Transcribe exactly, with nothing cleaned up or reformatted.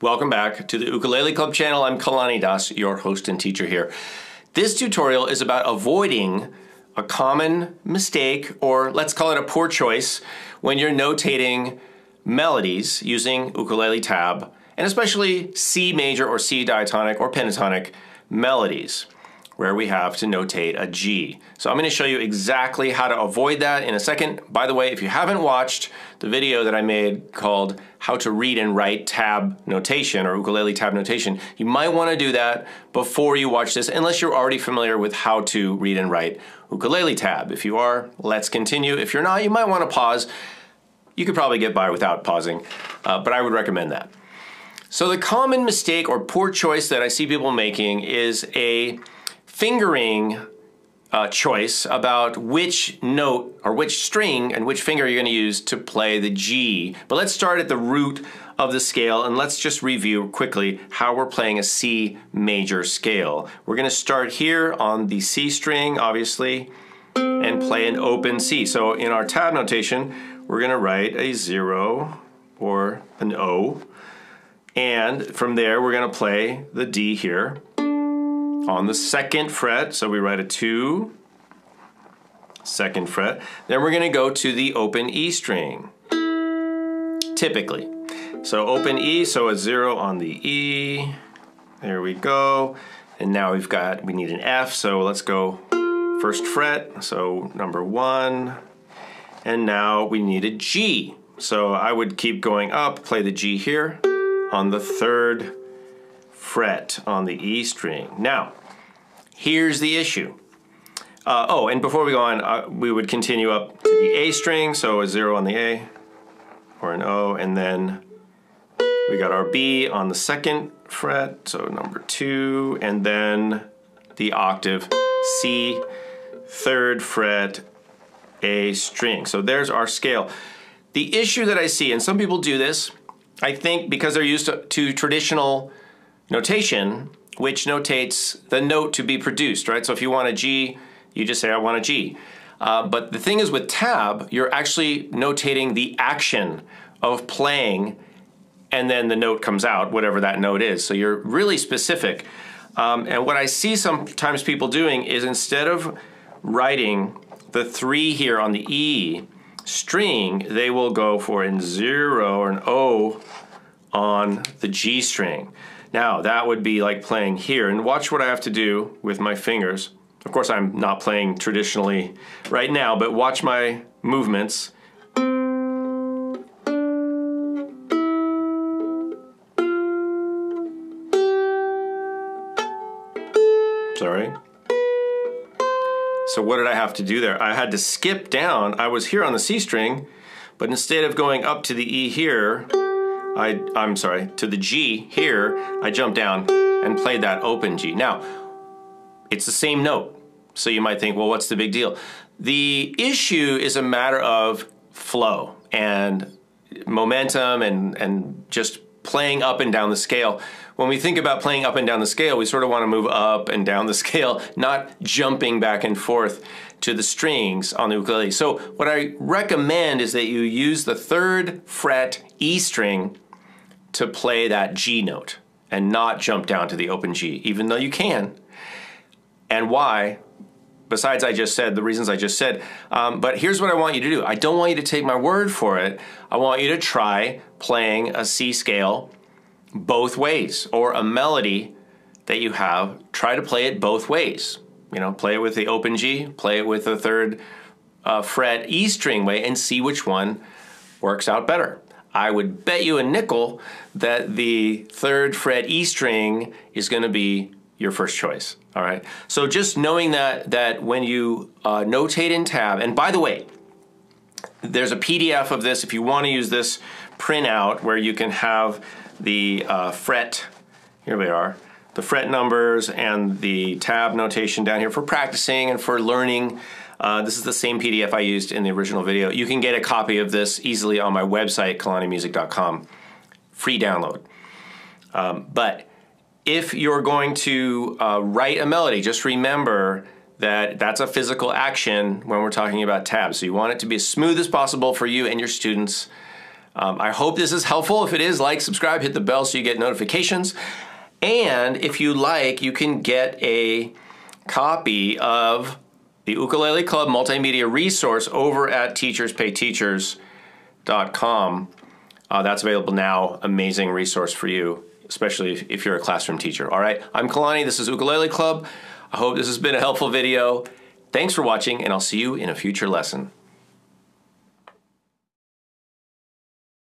Welcome back to the Ukulele Club channel. I'm Kalani Das, your host and teacher here. This tutorial is about avoiding a common mistake, or let's call it a poor choice, when you're notating melodies using ukulele tab, and especially C major or C diatonic or pentatonic melodies, where we have to notate a G. So I'm going to show you exactly how to avoid that in a second. By the way, if you haven't watched the video that I made called How to Read and Write Tab Notation or Ukulele Tab Notation, you might want to do that before you watch this, unless you're already familiar with how to read and write ukulele tab. If you are, let's continue. If you're not, you might want to pause. You could probably get by without pausing, uh, but I would recommend that. So the common mistake or poor choice that I see people making is a fingering uh, choice about which note or which string and which finger you're going to use to play the G. But let's start at the root of the scale, and let's just review quickly how we're playing a C major scale. We're going to start here on the C string, obviously, and play an open C. So in our tab notation, we're going to write a zero or an O, and from there we're going to play the D here on the second fret, so we write a two, second fret. Then we're gonna go to the open E string, typically. So open E, so a zero on the E, there we go. And now we've got, we need an F, so let's go first fret, so number one. And now we need a G. So I would keep going up, play the G here on the third fret on the E string. Now, here's the issue. Uh, oh, and before we go on, uh, we would continue up to the A string, so a zero on the A, or an O, and then we got our B on the second fret, so number two, and then the octave C, third fret, A string. So there's our scale. The issue that I see, and some people do this, I think because they're used to, to traditional notation, which notates the note to be produced, right? So if you want a G, you just say, I want a G. Uh, but the thing is with tab, you're actually notating the action of playing, and then the note comes out, whatever that note is. So you're really specific. Um, and what I see sometimes people doing is, instead of writing the three here on the E string, they will go for an zero or an O on the G string. Now, that would be like playing here, and watch what I have to do with my fingers. Of course, I'm not playing traditionally right now, but watch my movements. Sorry. So what did I have to do there? I had to skip down. I was here on the C string, but instead of going up to the E here, I, I'm sorry, to the G here, I jumped down and played that open G. Now, it's the same note, so you might think, well, what's the big deal? The issue is a matter of flow and momentum and, and just playing up and down the scale. When we think about playing up and down the scale, we sort of want to move up and down the scale, not jumping back and forth to the strings on the ukulele. So what I recommend is that you use the third fret E string to play that G note and not jump down to the open G, even though you can. And why? Besides I just said, the reasons I just said. Um, but here's what I want you to do. I don't want you to take my word for it. I want you to try playing a C scale both ways, or a melody that you have, try to play it both ways. You know, play it with the open G, play it with the third uh, fret E string way, and see which one works out better. I would bet you a nickel that the third fret E string is going to be your first choice, all right? So just knowing that that when you uh, notate in tab, and by the way, there's a P D F of this if you want to use this printout where you can have the uh, fret, here they are, the fret numbers and the tab notation down here for practicing and for learning. Uh, this is the same P D F I used in the original video. You can get a copy of this easily on my website, Kalani Music dot com, free download. Um, but if you're going to uh, write a melody, just remember that that's a physical action when we're talking about tabs. So you want it to be as smooth as possible for you and your students, Um, I hope this is helpful. If it is, like, subscribe, hit the bell so you get notifications. And if you like, you can get a copy of the Ukulele Club multimedia resource over at teachers pay teachers dot com. Uh, that's available now. Amazing resource for you, especially if, if you're a classroom teacher. All right, I'm Kalani. This is Ukulele Club. I hope this has been a helpful video. Thanks for watching, and I'll see you in a future lesson.